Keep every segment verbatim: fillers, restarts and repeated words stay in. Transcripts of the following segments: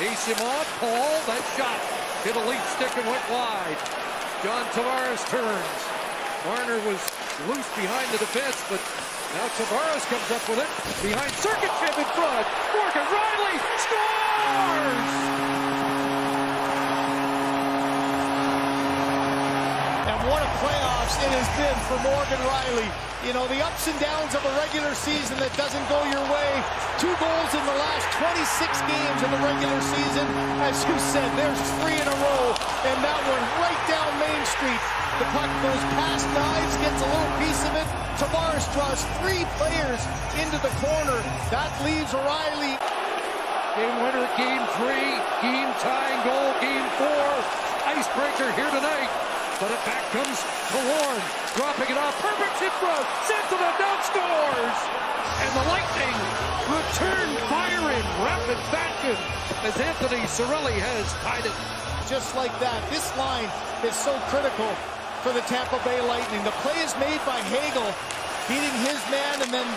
Eyssimont, Paul, that shot hit a leaf stick and went wide. John Tavares turns. Marner was loose behind the defense, but now Tavares comes up with it. Behind Sergachev in front. Morgan Rielly scores! And what a playoffs it has been for Morgan Rielly. You know, the ups and downs of a regular season that doesn't go your way. Two goals in the last twenty-six games in the regular season. As you said, there's three in a row. And that one right down Main Street. The puck goes past Knies, gets a little piece of it. Tavares draws three players into the corner. That leaves Rielly. Game winner, game three, game tying goal, game four. Icebreaker here tonight. But it back comes Killorn, dropping it off. Perfect hit front. Samsonov down scores. And the Lightning return firing. Rapid fashion as Anthony Cirelli has tied it. Just like that. This line is so critical for the Tampa Bay Lightning. The play is made by Hagel, beating his man, and then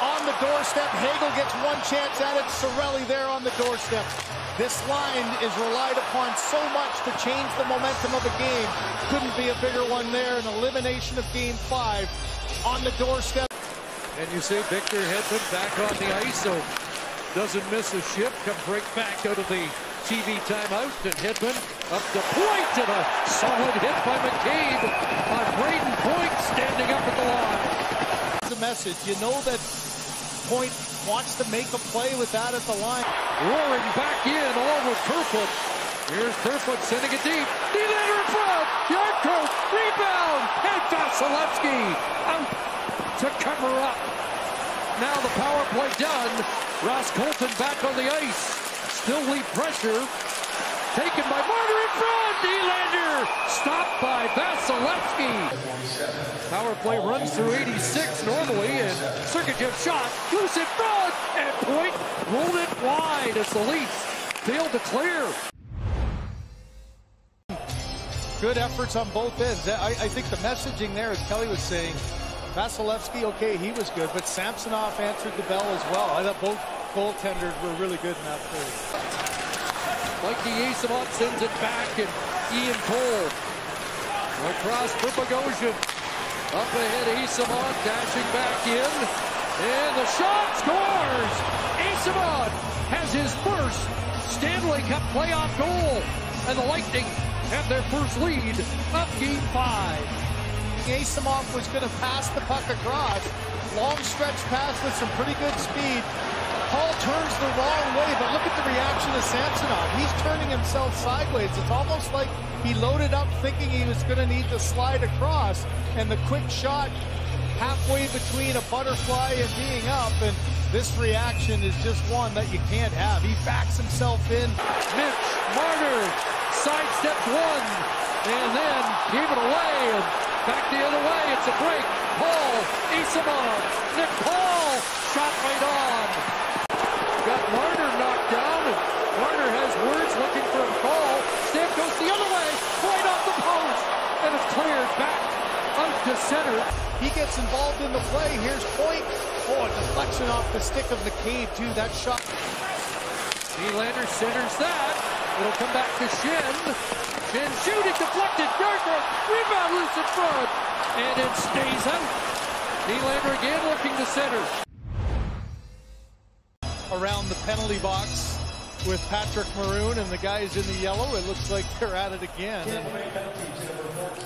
on the doorstep, Hagel gets one chance at it. Cirelli there on the doorstep. This line is relied upon so much to change the momentum of the game. Couldn't be a bigger one there. An elimination of game five on the doorstep. And you see Victor Hedman back on the ice, so doesn't miss a ship. Comes right back out of the T V timeout, and Hedman up to Point, and a solid hit by McCabe on Braden Point standing up at the line. The message, you know that Point wants to make a play with that at the line. Roaring back in, all with Kerfoot. Here's Kerfoot sending it deep. Nylander in front, Yarkov, rebound, and Vasilevskiy out to cover up. Now the power play done, Ross Colton back on the ice. Still lead pressure, taken by Marner in front, Nylander, stopped by Vasilevskiy. Power play runs through eighty-six normally, and Sergachev shot, loose in front, and Point rolled it wide as the Leafs failed to clear. Good efforts on both ends. I, I think the messaging there, as Kelly was saying, Vasilevskiy, okay, he was good, but Samsonov answered the bell as well. I thought both goaltenders were really good in that period. Mikey Eyssimont sends it back, and Ian Cole across for Bogosian. Up ahead, Eyssimont dashing back in, and the shot scores! Eyssimont has his first Stanley Cup playoff goal, and the Lightning have their first lead of Game five. Eyssimont was going to pass the puck across. Long stretch pass with some pretty good speed. Paul turns the wrong way, but look at the reaction of Samsonov. He's turning himself sideways. It's almost like he loaded up thinking he was going to need to slide across, and the quick shot halfway between a butterfly and being up, and this reaction is just one that you can't have. He backs himself in. Mitch Marner sidestepped one, and then gave it away, and back the other way. It's a break. Paul, Eyssimont, Nick Paul, shot right on. Got Marner knocked down, and Marner has words looking for a call. Stamkos the other way, right off the post, and it's cleared back out to center. He gets involved in the play. Here's Point. Oh, a deflection off the stick of McCabe, too. That shot. Nylander centers that. It'll come back to Shin. Shin shooting, deflected. Yarkov, rebound loose in front, and it stays out. Nylander again looking to center. Around the penalty box with Patrick Maroon and the guys in the yellow. It looks like they're at it again. And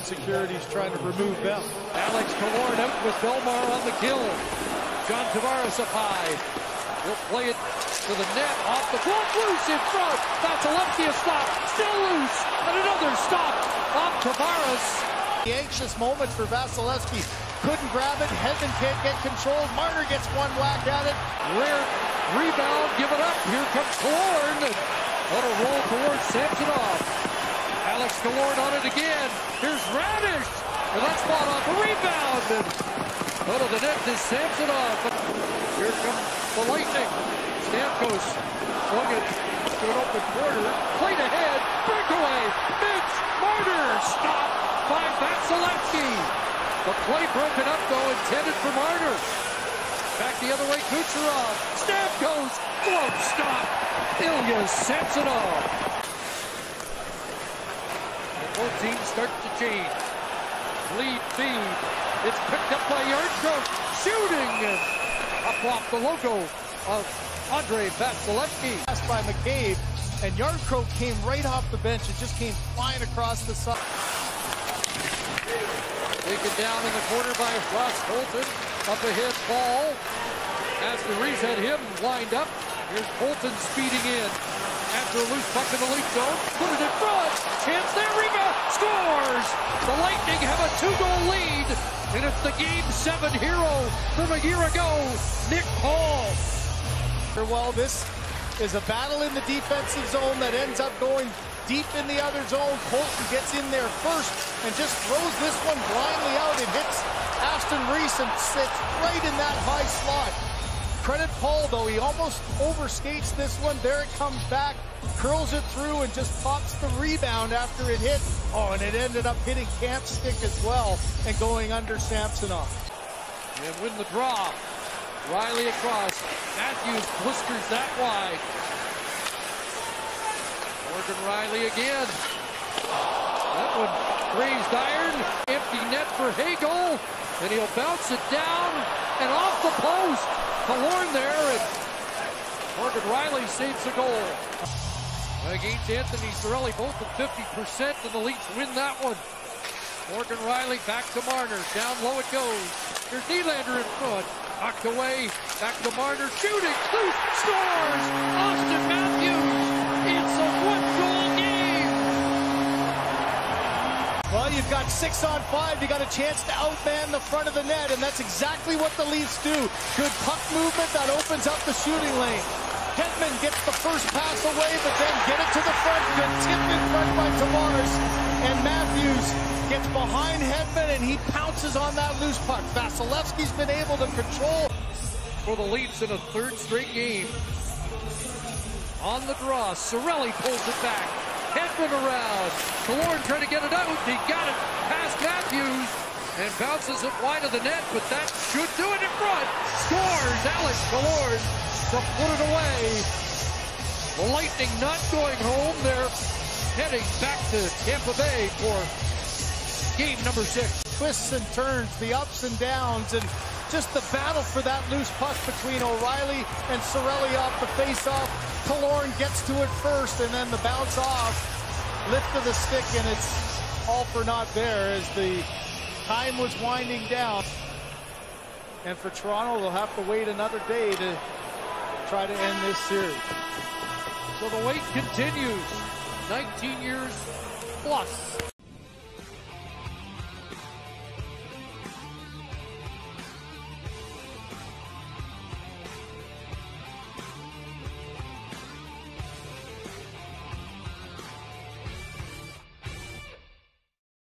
security's trying to remove them. Alex Killorn out with Belmar on the kill. John Tavares up high. He'll play it to the net. Off the block, loose in front. That's a lefty stop. Still loose. And another stop off Tavares. The anxious moment for Vasilevskiy. Couldn't grab it. Hedman can't get control. Marner gets one whack at it. Rare. Rebound, give it up, here comes Killorn. What a roll towards Samsonov. Alex Killorn on it again. Here's Radish, and that's fought off a rebound. And out of the net is Samsonov. Here comes the Lightning. Stamkos flung it to an open quarter. Played ahead, breakaway. Mitch Marner, stopped by Vasilevskiy. The play broken up, though, intended for Marner. Back the other way, Kucherov. Stamkos, float stop. Ilya Samsonov. The whole team starts to change. Lead feed. It's picked up by Yarkov. Shooting. Up off the logo of Andrei Vasilevskiy. Passed by McCabe. And Yarkov came right off the bench. It just came flying across the side. Taken down in the corner by Ross Colton. Up a hit ball. Aston Reese had him lined up. Here's Colton speeding in. After a loose puck in the lead zone. Put it in front. Chance there. Rebound. Scores. The Lightning have a two-goal lead. And it's the Game seven hero from a year ago, Nick Paul. Well, this is a battle in the defensive zone that ends up going deep in the other zone. Colton gets in there first and just throws this one blindly out. It hits Aston Reese and sits right in that high slot. Credit Paul, though. He almost overskates this one. There it comes back, curls it through, and just pops the rebound after it hit. Oh, and it ended up hitting Camp's stick as well and going under Samsonov. And win the draw. Rielly across. Matthews blisters that wide. Morgan Rielly again. That one grazed iron. Empty net for Hagel. And he'll bounce it down and off the post. Killorn there. And Morgan Rielly saves the goal. Against Anthony Cirelli, both at fifty percent, and the Leafs win that one. Morgan Rielly back to Marner. Down low it goes. Here's Nylander in front. Knocked away, back to Marner, shooting, loose, scores! Austin Matthews, it's a one-goal game! Well, you've got six on five, you got a chance to outman the front of the net, and that's exactly what the Leafs do. Good puck movement, that opens up the shooting lane. Hedman gets the first pass away, but then get it to the front, good tip in front by Tavares, and Matthews gets behind Hedman, and he pounces on that loose puck. Vasilevsky's been able to control. For the Leafs in a third straight game. On the draw, Cirelli pulls it back. Hedman around. Killorn trying to get it out. He got it past Matthews and bounces it wide of the net, but that should do it in front. Scores Alex Killorn to put it away. The Lightning not going home. They're heading back to Tampa Bay for game number six. Twists and turns, the ups and downs, and just the battle for that loose puck between O'Reilly and Cirelli off the face-off. Killorn gets to it first, and then the bounce off, lift of the stick, and it's all for naught there as the time was winding down. And for Toronto, they'll have to wait another day to try to end this series. So the wait continues. nineteen years plus.